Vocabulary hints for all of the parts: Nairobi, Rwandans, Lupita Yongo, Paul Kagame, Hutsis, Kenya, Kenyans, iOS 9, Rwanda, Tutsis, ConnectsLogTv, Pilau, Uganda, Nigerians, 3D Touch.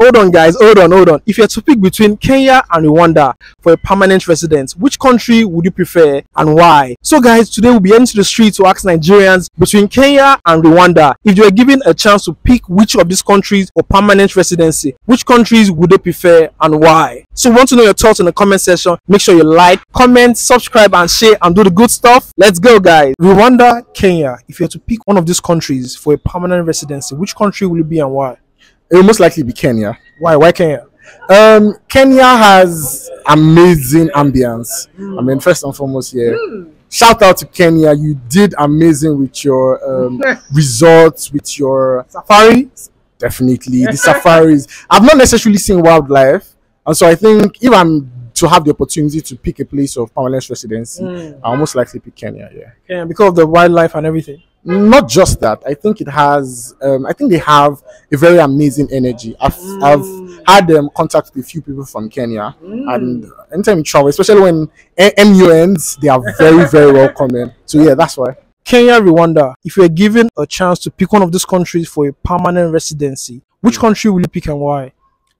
Hold on, guys. Hold on. If you had to pick between Kenya and Rwanda for a permanent residence, which country would you prefer and why? So, guys, today we'll be heading to the street to ask Nigerians between Kenya and Rwanda. If you were given a chance to pick which of these countries for permanent residency, which countries would they prefer and why? So, we want to know your thoughts in the comment section. Make sure you like, comment, subscribe, and share, and do the good stuff. Let's go, guys. Rwanda, Kenya. If you had to pick one of these countries for a permanent residency, which country will it be and why? It will most likely be Kenya. Why? Why Kenya? Kenya has amazing ambience. I mean, first and foremost, yeah. Shout out to Kenya. You did amazing with your resorts, with your safaris. Definitely. The safaris. I've not necessarily seen wildlife. And so I think if I'm to have the opportunity to pick a place of permanent residency, I'll most likely pick Kenya, yeah. Kenya, because of the wildlife and everything? Not just that. I think it has, I think they have a very amazing energy. I've had contact with a few people from Kenya, and anytime you travel, especially when MUNs, they are very, very welcoming. So yeah, that's why. Kenya, Rwanda, if you're given a chance to pick one of these countries for a permanent residency, which country will you pick and why?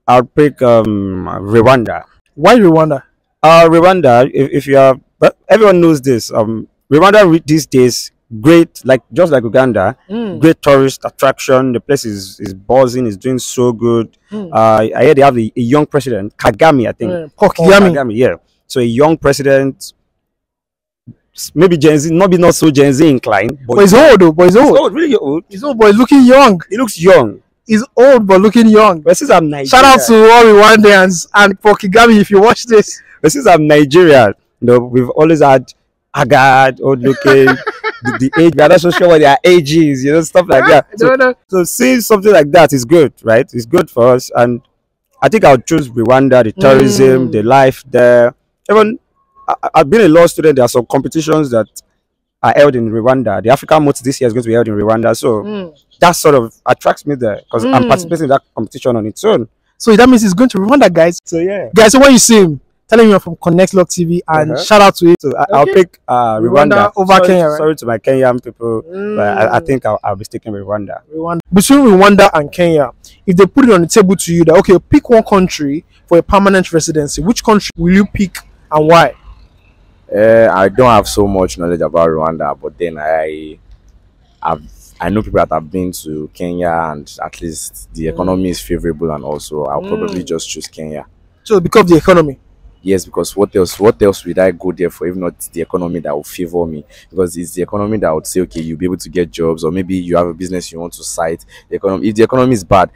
I'll pick Rwanda. Why Rwanda? Rwanda, if you are, but everyone knows this, Rwanda these days, great, like just like Uganda, great tourist attraction. The place is buzzing, is doing so good. I hear they have a young president, Kagame, I think. Paul Kagame, yeah. So a young president, maybe Gen Z, not so Gen Z inclined. But he's old, though. He's old, really old. He's old, but he's looking young. He looks young. He's old, but looking young. But since I'm Nigerian, shout out to all Rwandans and Paul Kagame if you watch this. But since I'm Nigerian, you know, we've always had haggard, old looking. The age, we are not so sure what their age is, you know, stuff like that. So, so seeing something like that is good, right? It's good for us, and I think I'll choose Rwanda. The tourism, the life there. Even I've been a law student. There are some competitions that are held in Rwanda. The African Motor this year is going to be held in Rwanda, so that sort of attracts me there because I'm participating in that competition on its own. So that means it's going to Rwanda, guys. So yeah, guys. So what you see? Tell him you're from ConnectsLogTv and shout out to it. So I'll pick Rwanda over Kenya. Right? Sorry to my Kenyan people, but I think I'll be sticking with Rwanda. Between Rwanda and Kenya, if they put it on the table to you that, okay, pick one country for a permanent residency, which country will you pick and why? I don't have so much knowledge about Rwanda, but then I know people that have been to Kenya, and at least the economy is favorable, and also I'll probably just choose Kenya. So because of the economy? Yes, because what else would I go there for if not the economy that will favor me? Because it's the economy that would say, okay, you'll be able to get jobs, or maybe you have a business you want to cite. The economy, if the economy is bad,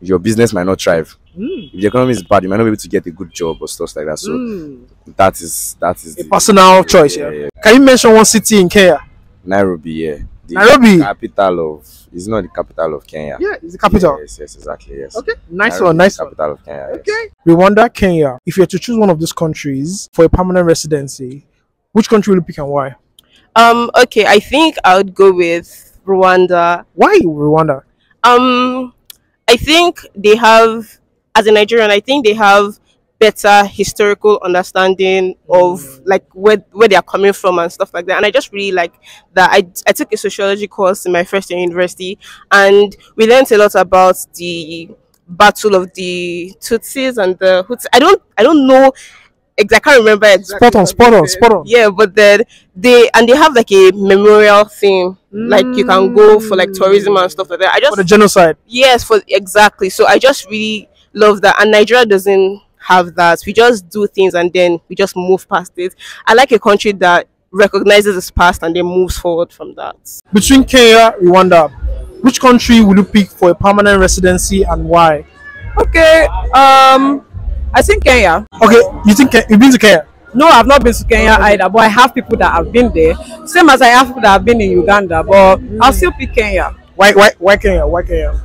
your business might not thrive. If the economy is bad, you might not be able to get a good job or stuff like that. So that is a personal choice. Yeah. Can you mention one city in Kenya? Nairobi, yeah. Nairobi, capital of, it's not the capital of Kenya. Yeah, it's the capital. Yeah, yes, exactly. Yes. Okay, nice one. Capital of Kenya. Okay. Yes. Rwanda, Kenya. If you had to choose one of these countries for a permanent residency, which country will you pick and why? Okay, I think I would go with Rwanda. Why Rwanda? I think they have, as a Nigerian, I think they have better historical understanding of like where they are coming from and stuff like that, and I just really like that. I took a sociology course in my first year university, and we learned a lot about the battle of the Tutsis and the Hutsis. I don't know exactly, I can't remember exactly. Spot on. Yeah, but then they have like a memorial thing, like you can go for like tourism and stuff like that. I just, for the genocide. Yes, for exactly. So I just really love that, and Nigeria doesn't have that. We just do things and then we just move past it. I like a country that recognizes its past and then moves forward from that. Between Kenya, Rwanda, which country would you pick for a permanent residency and why? Okay, I think Kenya. Okay, you think you've been to Kenya? No, I've not been to Kenya either, but I have people that have been there, same as I have people that have been in Uganda, but I'll still pick Kenya. Why Kenya? Why Kenya?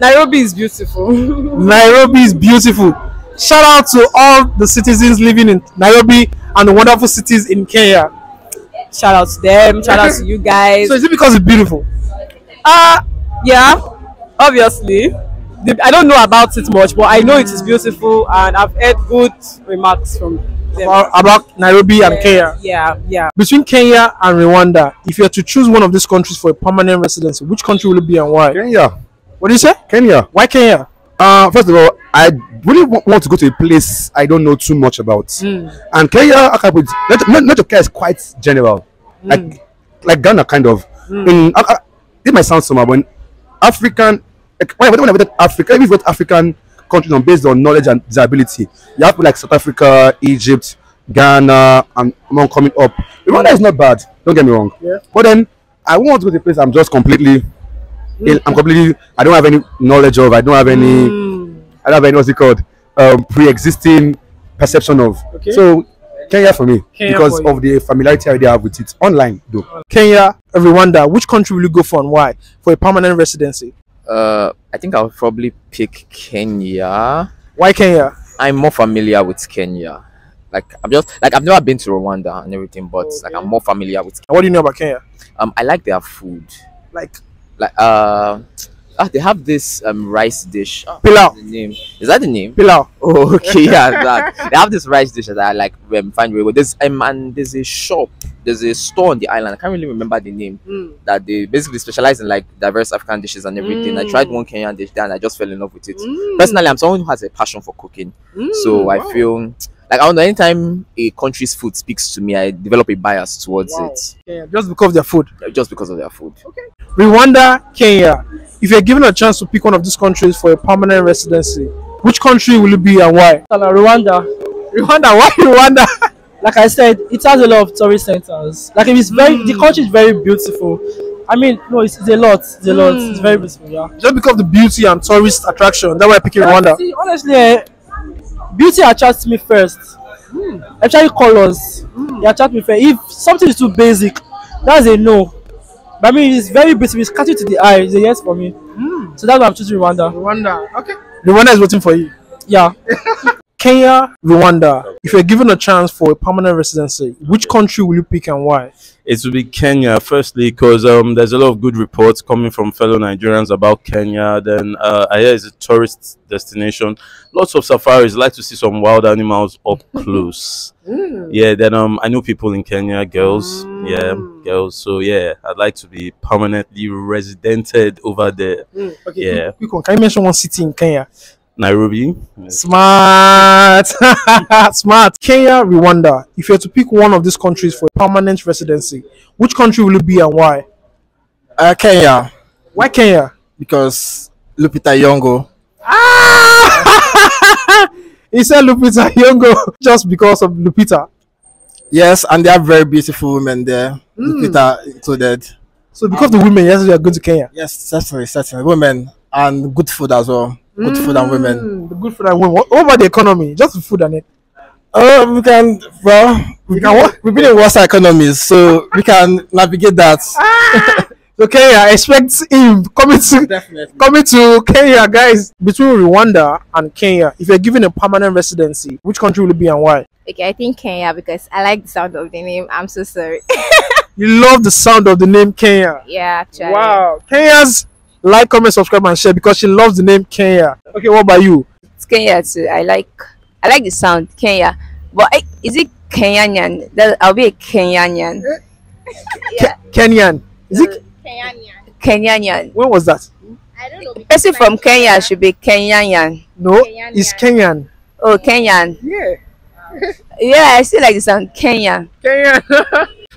Nairobi is beautiful. Nairobi is beautiful. Shout out to all the citizens living in Nairobi and the wonderful cities in Kenya. Shout out to them. Shout out to you guys. So is it because it's beautiful? Yeah, obviously. I don't know about it much, but I know it is beautiful, and I've heard good remarks from them. About Nairobi and Kenya. Yeah. Between Kenya and Rwanda, if you had to choose one of these countries for a permanent residency, which country will it be and why? Kenya. What do you say? Kenya. Why Kenya? First of all, I really want to go to a place I don't know too much about. And Kenya, not is quite general. Like Ghana, kind of. It might sound somehow, but African, when I went to Africa, even with African countries on based on knowledge and disability, you have like South Africa, Egypt, Ghana, and among coming up. Rwanda is not bad, don't get me wrong. Yeah. But then I want to go to a place I'm just completely I don't have any knowledge of, I don't have any I don't have any what's it called pre-existing perception of. Okay. So Kenya for me, Kenya because for of the familiarity I have with it online though. Kenya, Rwanda, which country will you go for and why for a permanent residency? I think I'll probably pick Kenya. Why Kenya? I'm more familiar with Kenya. Like I've never been to Rwanda and everything, but like I'm more familiar with Kenya. What do you know about Kenya? I like their food. They have this rice dish. Pilau. Is that the name? Pilau. Oh, okay, yeah, that. They have this rice dish that I like. Find very well. There's a shop. There's a store on the island. I can't really remember the name. That they basically specialize in like diverse African dishes and everything. I tried one Kenyan dish there and I just fell in love with it. Personally, I'm someone who has a passion for cooking, so wow. I feel like I don't know. Anytime a country's food speaks to me, I develop a bias towards it. Yeah, just because of their food. Just because of their food. Okay. Rwanda, Kenya. If you're given a chance to pick one of these countries for a permanent residency, which country will it be and why? Rwanda. Rwanda? Why Rwanda? Like I said, it has a lot of tourist centers. Like it's very, the country is very beautiful. I mean, no, it's a lot. It's a lot. It's very beautiful. Yeah. Just because of the beauty and tourist attraction, that's why I picked Rwanda. See, honestly, beauty attracts me first. Actually, colors they attract me first. If something is too basic, that's a no. But I mean, it's very beautiful. It's catching to the eye. It's a yes for me. So that's why I'm choosing Rwanda. Rwanda, okay. Rwanda is waiting for you. Yeah. Kenya, Rwanda. If you're given a chance for a permanent residency, which country will you pick and why? It will be Kenya. Firstly, because there's a lot of good reports coming from fellow Nigerians about Kenya. Then I hear it's a tourist destination. Lots of safaris. Like to see some wild animals up close. Yeah. Then I know people in Kenya, girls. Yeah, girls. So yeah, I'd like to be permanently residented over there. Okay. Yeah. Quick one. Can you mention one city in Kenya? Nairobi. Smart. Smart. Kenya, Rwanda. If you had to pick one of these countries for a permanent residency, which country will it be and why? Kenya. Why Kenya? Because Lupita Yongo. Ah! He said Lupita Yongo just because of Lupita. Yes, and they are very beautiful women there. Lupita included. So because of the women, yes, we are going to Kenya. Yes, certainly, certainly. Women and good food as well. Good food and women. The good food and women. What about the economy? Just food and it. We can, well, we've been in worse economies, so we can navigate that. Okay, I expect him coming to Kenya, guys. Between Rwanda and Kenya, if you're given a permanent residency, which country will it be and why? Okay, I think Kenya because I like the sound of the name. I'm so sorry. You love the sound of the name Kenya. Yeah, actually. Wow, Kenya's. Like, comment, subscribe, and share because she loves the name Kenya. Okay, what about you? It's Kenya too. I like the sound Kenya. But is it Kenyan? I'll be a Kenyan. Yeah. Kenyan. Is it Kenyan? When was that? I don't know. The person from Kenya should be Kenyan. No, Kenyan. It's Kenyan. Oh, Kenyan. Yeah. Yeah, I still like the sound Kenya. Kenyan.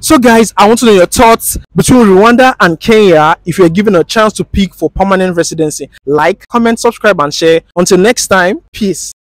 So guys, I want to know your thoughts between Rwanda and Kenya if you're given a chance to pick for permanent residency. Like, comment, subscribe and share. Until next time, peace.